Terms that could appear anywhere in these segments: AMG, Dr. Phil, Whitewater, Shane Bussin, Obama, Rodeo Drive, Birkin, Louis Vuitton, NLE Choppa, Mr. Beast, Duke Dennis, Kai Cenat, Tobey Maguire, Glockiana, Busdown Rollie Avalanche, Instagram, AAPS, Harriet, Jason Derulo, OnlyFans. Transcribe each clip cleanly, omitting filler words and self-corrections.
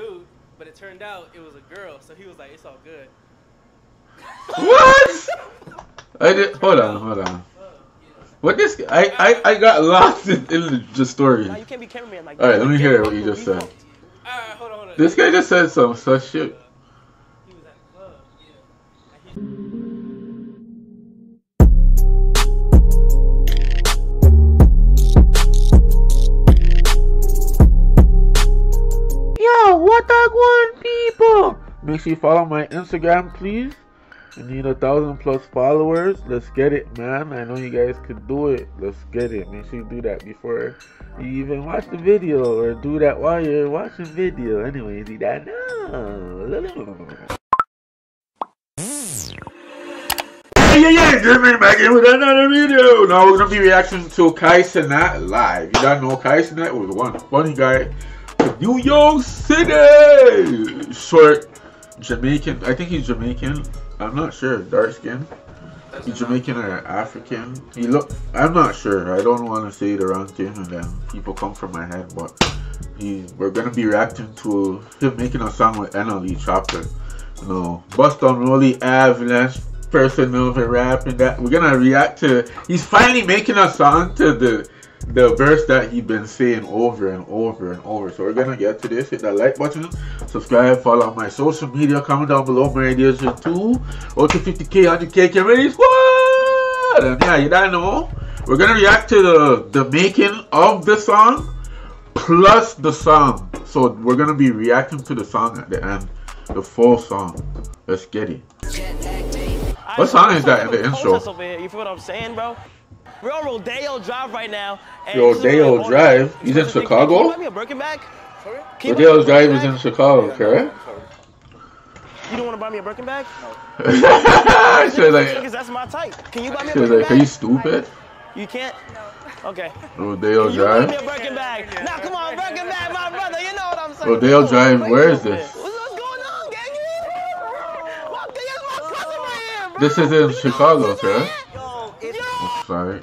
dude, but it turned out it was a girl, so he was like, it's all good. What? I did, hold on. What this? I got lost in the story. Nah, you can't be cameraman like that. All right, let me hear what you just said. Alright, hold on. This guy just said some such shit. He was at the club, yeah. Yo, what up, one people? Make sure you follow my Instagram, please. I need 1,000+ followers. Let's get it, man. I know you guys could do it. Let's get it. Make sure you do that before you even watch the video, or do that while you're watching video. Anyway, do that now. Yeah, just been back in with another video. Now we're gonna be reacting to Kai Cenat live. You don't know Kai Cenat was one funny guy from New York City. Short Jamaican. I think he's Jamaican. I'm not sure. Dark skin. He's Jamaican or African. He look. I'm not sure. I don't want to say the wrong thing and then people come from my head. But we're gonna be reacting to him making a song with NLE Choppa. You know, Busdown Rollie Avalanche, personal for rap and that. We're gonna react to. He's finally making a song to the verse that he's been saying over and over and over. So we're gonna get to this. Hit that like button, subscribe, follow on my social media, comment down below my ideas too. Okay, 50k, 100k, get ready, squad! And yeah, you don't know. We're gonna react to the making of the song plus the song. So we're gonna be reacting to the song at the end, the full song. Let's get it. What song is that in the intro? You feel what I'm saying, bro? We're on Rodeo Drive right now. Rodeo Drive? He's in Chicago? Rodeo Drive is in Chicago, correct? You don't want to buy me a Birkin bag? No. She was like, because that's my type. Can you buy me a Birkin bag? Are you stupid? You can't? No. Okay. Rodeo Drive? Buy me a Birkin bag. Now, come on, Birkin bag, my brother. You know what I'm saying. Rodeo Drive, where is this? What's going on, gang? My cousin right here, bro. This is in Chicago, correct? Sorry.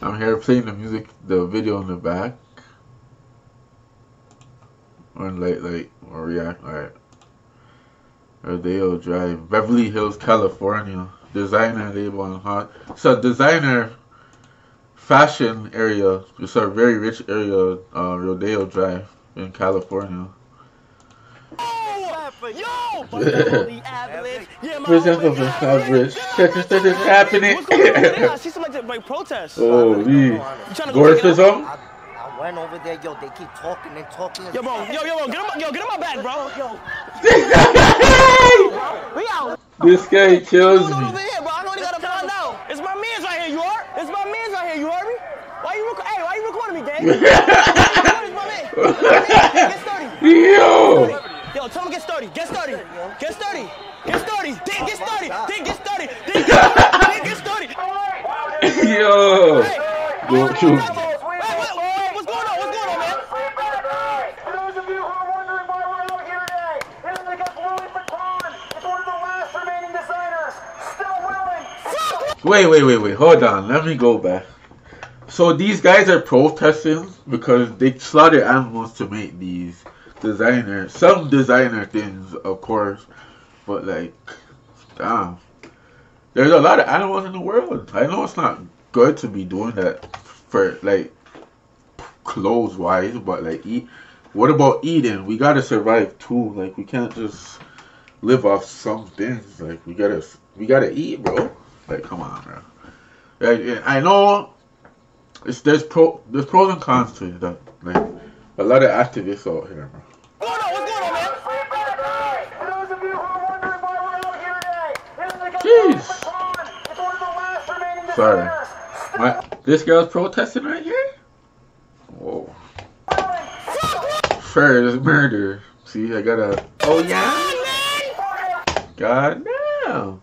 I'm here playing the music, the video in the back. On light, or react. Alright. Rodeo Drive, Beverly Hills, California. Designer label on hot. So designer fashion area. It's a very rich area. Rodeo Drive in California. Yo, but the average. Yeah, my average. Check this is happening. She's like to break protests. Oh, geez. Gortism? I went over there, yo. They keep talking and talking. Yo, bro, yo, get on my back, bro. Yo. This guy kills me. I know they gotta find out. It's my man's right here. You are? It's my man's right here. You heard me? Why you recording me, gang? It's my man. Yo. Yo, tell him get sturdy. Yo, what's going on? Man? For those of you who are wondering why we're out here today, it's because Louis Vuitton is one of the last remaining designers still willing. Wait, hold on. Let me go back. So these guys are protesting because they slaughter animals to make these. Some designer things, of course, but like, damn, there's a lot of animals in the world. I know it's not good to be doing that for like clothes wise, but like, what about eating? We gotta survive too. Like, we can't just live off some things. Like, we gotta eat, bro. Like, come on, bro. Like, I know there's pros and cons to that. Like, a lot of activists out here, bro. Jeez. Sorry. This girl's protesting right here? Whoa. First murder. See, I gotta. Oh, yeah? God damn.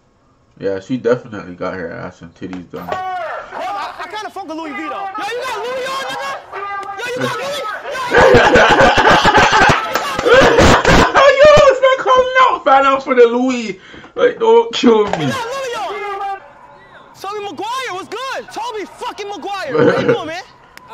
Yeah, she definitely got her ass and titties done. I kinda fuck with Louis Vuitton. Yo, you got Louis on, nigga? Yo, you got Louis? Out for the Louis, like, don't kill me. Tobey Maguire was good. Tobey fucking Maguire. What are you doing, man?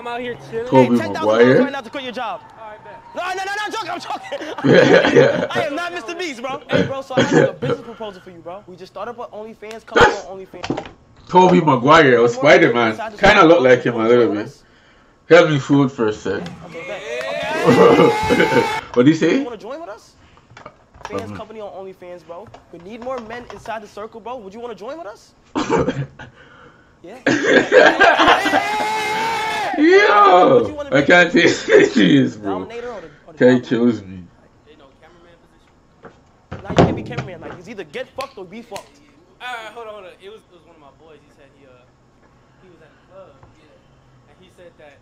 I'm out here chilling. Tobey Maguire. Right now to quit your job. All right, man. No, I'm joking. Yeah. I am not Mr. Beast, bro. Hey, bro, so I have a business proposal for you, bro. We just started up on OnlyFans. Come on, OnlyFans. Tobey Maguire or Spider-Man. Kind of look like him a little bit. Help me food for a sec. What'd he say? You want to join with us? Fans company on OnlyFans, bro. We need more men inside the circle, bro. Would you want to join with us? Yeah. Yo! I can't take serious, bro. Can't choose me. Now you can't be cameraman. Like, it's either get fucked or be fucked. Alright, hold on. It was one of my boys. He said he was at a club, yeah, and he said that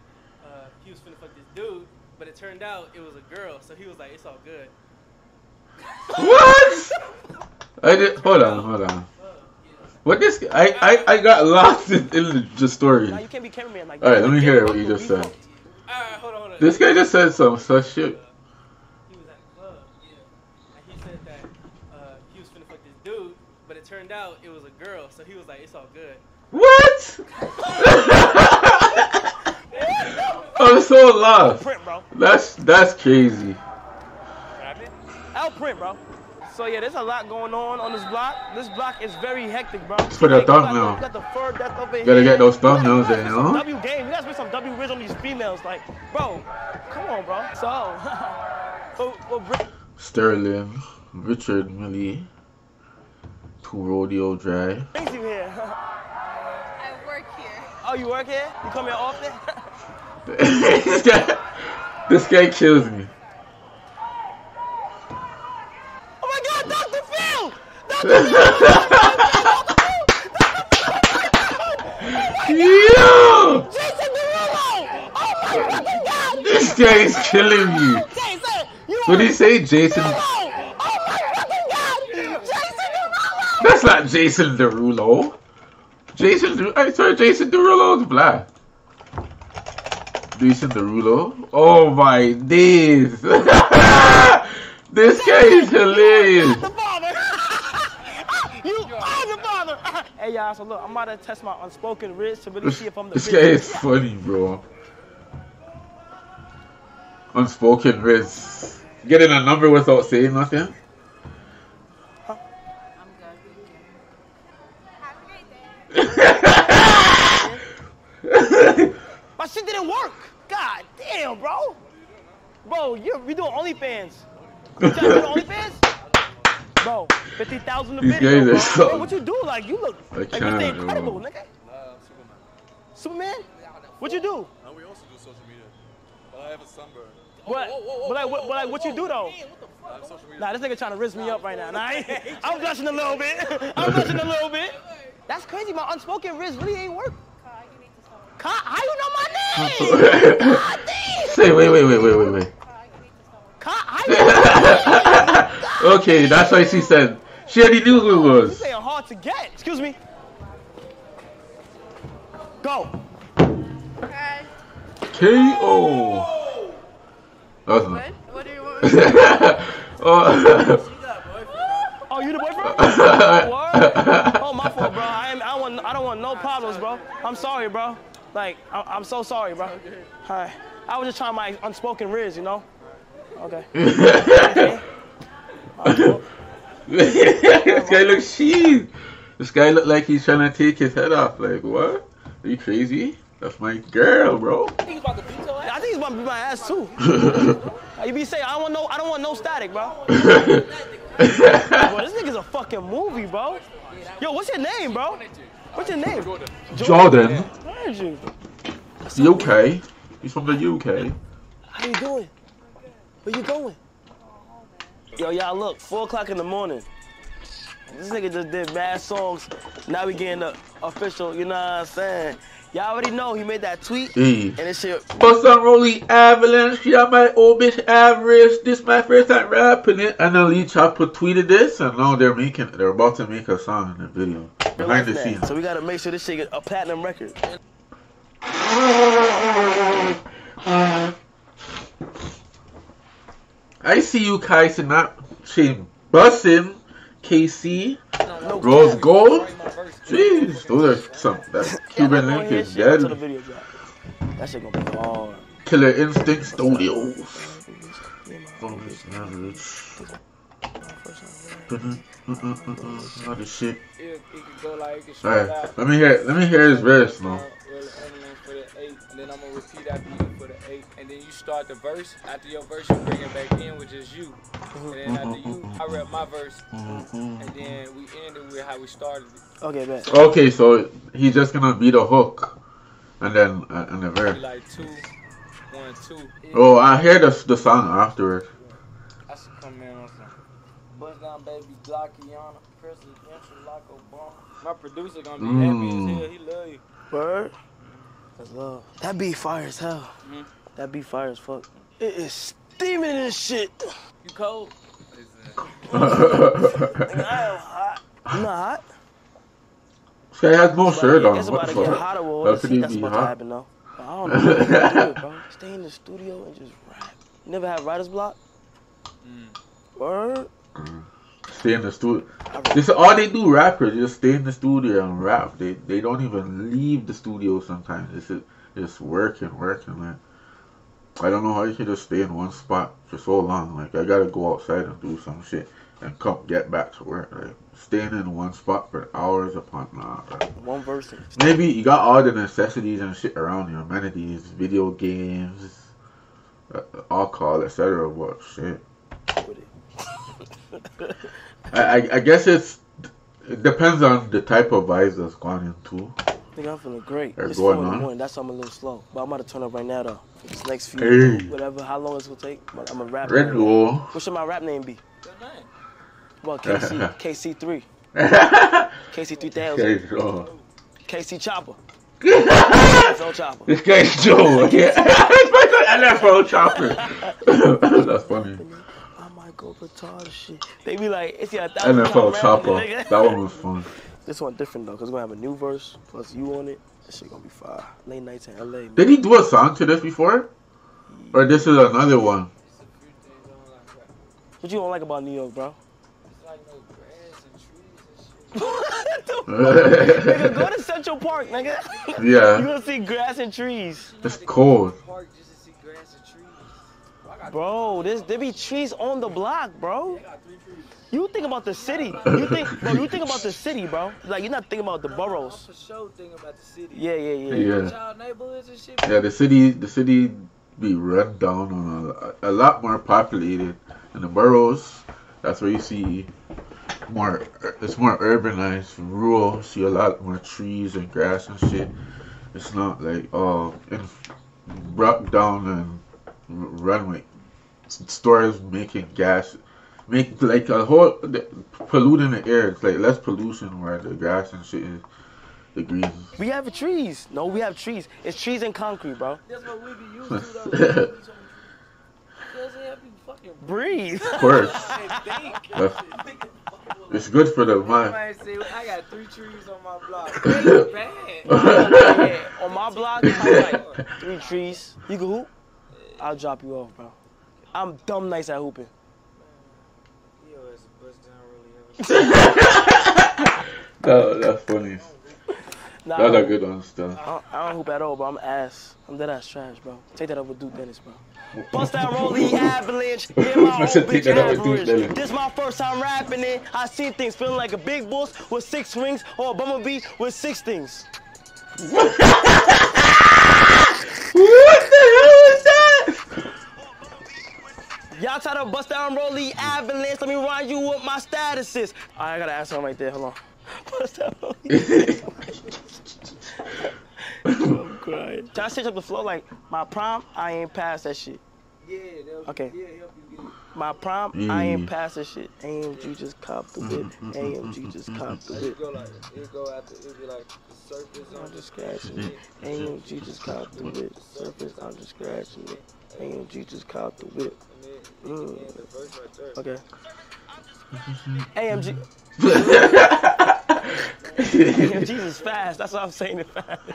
he was finna fuck this dude, but it turned out it was a girl, so he was like, it's all good. What? Hold on. What this? I got lost in the story. Now you can't be cameraman like that. All right, let me hear what you just said. Alright, hold on. This guy just said some such shit. He was at a club, yeah, and he said that he was finna fuck this dude. But it turned out it was a girl, so he was like, it's all good. What? I'm so lost. Print, bro. That's crazy. I'll print, bro. So yeah, there's a lot going on this block. This block is very hectic, bro. Let's put a thumbnail. You got the fur death over here. Gotta get those thumbnails in, you know? W game. You guys put some W riz on these females. Like, bro, come on, bro. So, Sterling, Richard Millie. To Rodeo Drive. I work here. Oh, you work here? You come here often? This guy kills me. Oh my God, Dr. Phil! Yo! Jason Derulo! Oh my fucking God! This guy is killing me. Jason, what do you say, Jason? That's not Jason Derulo. I saw Jason Derulo's black. Jason Derulo. Oh my days. This guy is hilarious. You are the father. Hey y'all, so look, I'm about to test my unspoken wrist to really see if I'm the. This guy is funny, bro. Unspoken wrist. Getting a number without saying nothing. My shit didn't work. God damn, bro. Bro, we doing OnlyFans. You trying to do OnlyFans? Bro, 50,000 a video. So what you do? Like, you look like you're incredible, nigga. Superman? What you do? And we also do social media. But I have a sunburn. But like, what you do though? Nah, this nigga trying to rinse me up right now. Nah, I'm blushing a little bit. That's crazy. My unspoken wrist really ain't work. How you know my name? God, say wait. Okay, that's why she said she already knew who it was. This ain't hard to get. Excuse me. Go. Okay. KO. What do you want? Oh, you the boyfriend? Oh, my fault, bro. I don't want no problems, bro. I'm sorry, bro. Like, I'm so sorry, bro. Hi. I was just trying my unspoken riz, you know? Okay. Okay. This guy looks sheesh. This guy look like he's trying to take his head off. Like, what? Are you crazy? That's my girl, bro. I think he's about to beat your ass. I think he's about to beat my ass too. You be saying I don't want no static, bro. Bro, this nigga's a fucking movie, bro. Yo, what's your name, bro? What's your name? Jordan. Where are you? UK. He's from the UK. How you doing? Where you going? Yo, y'all look, 4 o'clock in the morning. This nigga just did bad songs. Now we getting the official, you know what I'm saying? Y'all already know he made that tweet. Mm. And it's shit. Busdown Rollie Avalanche. Y'all my old bitch average. This my first time rapping it. NLE Choppa tweeted this, and now they're about to make a song in the video. Behind the scenes. So we gotta make sure this shit get a platinum record. I see you, Kai Cenat, Shane Bussin, KC, no, Rose Gold. Jeez, those are some. That Cuban link is dead. That shit gonna be hard. Killer Instinct Studios. Focus average. All this shit. Alright, let me hear his verse, man. Then I'm gonna repeat after you for the 8, and then you start the verse. After your verse, you bring it back in with just you. And then after you, I read my verse, and then we ended with how we started it. Okay, man. Okay, so he's just gonna be the hook, and then and the verse. Like 2, 1, 2. Oh, I hear the song afterwards. I should come in on something. Busdown, baby, Glockiana, presidential, like Obama. My producer gonna be happy as hell. He love you. Bird. That's love. That beat fire as hell. That beat fire as fuck. It is steaming and shit. You cold? I am hot. I'm not hot. This guy has no shirt on. It's about to get hotter. That's about to happen though. I don't know what to do, bro. Stay in the studio and just rap. You never had writer's block? Word? Stay in the studio. This is all they do, rappers. Just stay in the studio and rap. They don't even leave the studio sometimes. It's just working, man. I don't know how you can just stay in one spot for so long. Like, I gotta go outside and do some shit and come get back to work. Like, staying in one spot for hours upon hours. One verse. Maybe you got all the necessities and shit around you. Amenities, video games, alcohol, etc. But shit. I guess it depends on the type of vibes that's gone into. I think I'm feeling great. It's 4 in the morning, that's why I'm a little slow. But I'm about to turn up right now though. This next few, whatever, how long it's gonna take. But I'm a rap. Red Bull. What should my rap name be? Good name. Well, KC3. KC3000. KC Choppa. Phil Choppa. This guy's Joe. Yeah. It's my Chopper. That's funny. Go retarded shit. They be like, it's your 1,000. NLE Choppa. That one was fun. This one different though, cause we're gonna have a new verse plus you on it. That shit gonna be fire. Late nights in LA. Man. Did he do a song to this before? Or this is another one? What you don't like about New York, bro? It's like no grass and trees and shit. Nigga, go to Central Park, nigga. Yeah. You gonna see grass and trees. It's cold. Bro, there be trees on the block, bro. You think about the city. You think about the city, bro. Like, you're not thinking about the boroughs. I'm for sure thinking about the city. Yeah. Yeah, the city be run down on a lot more populated. In the boroughs, that's where you see more, it's more urbanized, rural. You see a lot more trees and grass and shit. It's not like, brought down and runway stores making gas, make like a whole polluting the air. It's like less pollution where the grass and shit is, the green. We have trees. No, we have trees. It's trees and concrete, bro. That's what we be used to though. Breathe. Of course. It's good for the mind. I got 3 trees on my block. That's bad. On my block, I got 3 trees. You can hoop? I'll drop you off, bro. I'm dumb nice at hooping. Yo, it's Busdown Rollie Avalanche. That's funny. Nah, that's a good one, still. I don't hoop at all, bro. I'm ass. I'm dead ass trash, bro. Take that up with Duke Dennis, bro. Busdown Rollie Avalanche. Hit my old bitch average. This my first time rapping it. I see things feeling like a big bull with 6 rings or a bumblebee with 6 things. What the hell is that? Y'all try to Busdown Rollie Avalanche. Let me remind you what my status is. Right, I gotta ask something right there. Hold on. Busdown Rollie. I'm crying. Y'all switch up the flow like my prom. I ain't past that shit. Yeah. Okay. Yeah, help you get it. My prom. I ain't past that shit. AMG just copped the whip. AMG just copped the whip. It go after. It be like. Surface, I'm just scratching it. AMG just copped the whip. Surface, I'm just scratching it. AMG just copped the whip. Okay. AMG. AMG is fast. That's what I'm saying. Fast.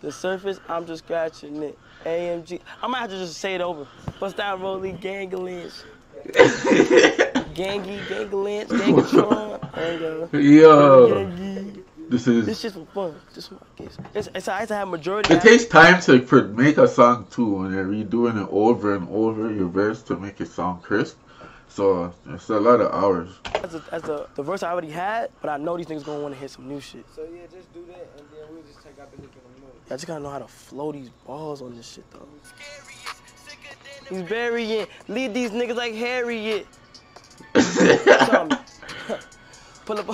The surface, I'm just scratching it. AMG. I might have to just say it over. Busdown Rollie Ganglion. Gangy, Ganglion, Gangatron. Yo. Gangy. This is. This just for fun. Just for my kids. It's nice to have majority. It takes time to make a song too. When you're redoing it over and over your verse to make it sound crisp. So it's a lot of hours. As the verse I already had, but I know these niggas gonna wanna hear some new shit. So yeah, just do that, and then we'll just take out the look at the noise. I just gotta know how to flow these balls on this shit though. He's burying. Lead these niggas like Harriet. Pull up.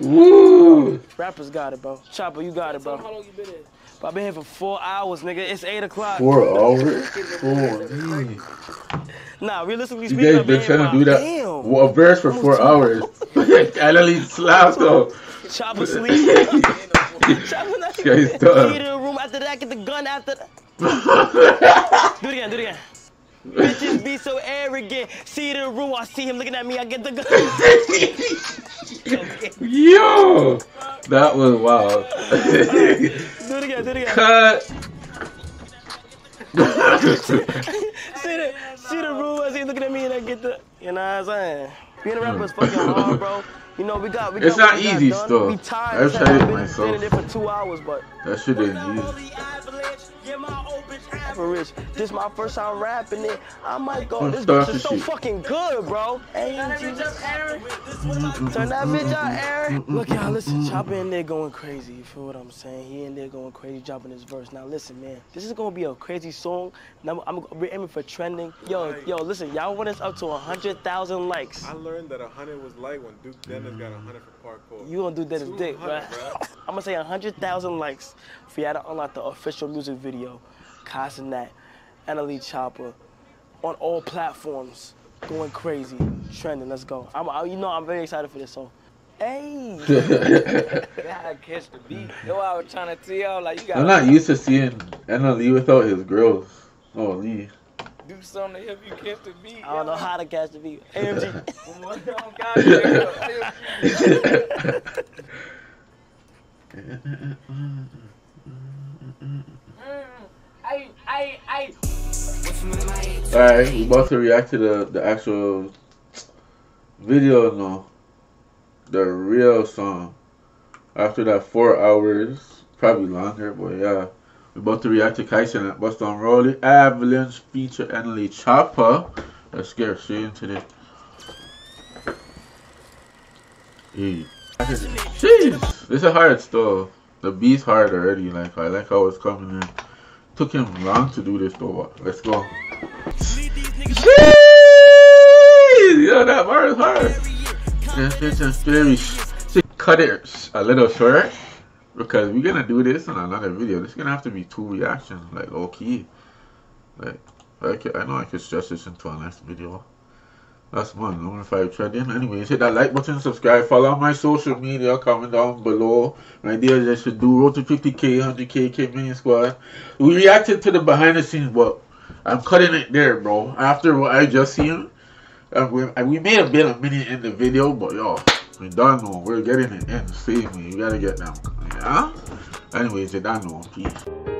Woo! Rappers got it, bro. Choppa, you got it, bro. How long you been in? I've been here for 4 hours, nigga. It's 8 o'clock. 4 hours? 4 hours. Nah, realistically speaking, you guys been trying to do that. Damn. A verse for 4 hours. I literally slapped though. Choppa sleep. Choppa not sleep. Get in the room after that. Get the gun after that. Do it again. Do it again. Bitches be so arrogant. See the room. I see him looking at me. I get the gun. Yo, that was wild. Do it again, do it again. Cut. see the rule as he looking at me and I get the, you know what I'm saying? Being a rapper is fucking hard, bro. You know, we got it's not easy still. I've tried it myself. Been in there for 2 hours, but. That shit ain't easy. For rich. This my first time rapping it. I might go, this bitch is so fucking good, bro. Turn that bitch out, Aaron. Look, y'all, listen, Choppa in there going crazy. You feel what I'm saying? He in there going crazy, dropping his verse. Now, listen, man, this is going to be a crazy song. Now, we're aiming for trending. Yo, listen, y'all want us up to 100,000 likes. I learned that 100 was light when Duke Dennis got 100 for parkour. You going to do Dennis dick, bro. I'm going to say 100,000 likes for y'all to unlock the official music video. Kai Cenat, NLE Choppa, on all platforms, going crazy, trending. Let's go. You know, I'm very excited for this song. Hey, I catch the beat. Yo, I was trying to tell y'all like you got. I'm not used to seeing NLE without his girls. Oh, Lee. Do something to help you catch the beat. I don't know how to catch the beat. AMG. Alright, we're about to react to the actual video now. The real song. After that 4 hours, probably longer, but yeah. We're about to react to Kai Cenat Busdown Rollie Avalanche feature NLE Choppa. Let's get straight into this. Hey. Jeez! This is hard still. The beat's hard already, like I like how it's coming in. Took him long to do this though. Let's go. Jeez! Yo, that bar is hard. Cut it a little short because we're gonna do this in another video. This is gonna have to be 2 reactions, like low key. Like, I know I could stretch this into our next video. That's one. Number 5 trending. Anyways, hit that like button, subscribe, follow my social media, comment down below. My dear, I should do road to 50K, 100K, K Million Squad. We reacted to the behind the scenes, but I'm cutting it there, bro. After what I just seen, we may have been a minute in the video, but y'all, we done know. We're getting it in. Save me. You gotta get them. Yeah? Anyways, I know. Peace.